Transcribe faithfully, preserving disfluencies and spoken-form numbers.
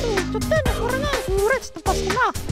It's the best enough.